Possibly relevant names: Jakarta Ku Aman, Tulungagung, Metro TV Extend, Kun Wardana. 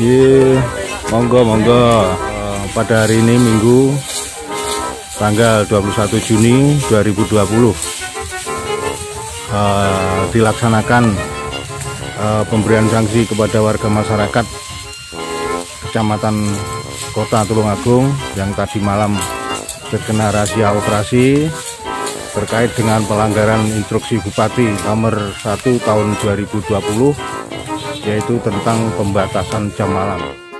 Ye, monggo. Pada hari ini Minggu tanggal 21 Juni 2020 dilaksanakan pemberian sanksi kepada warga masyarakat Kecamatan Kota Tulungagung yang tadi malam terkena razia operasi terkait dengan pelanggaran instruksi Bupati nomor 1 tahun 2020 yaitu tentang pembatasan jam malam.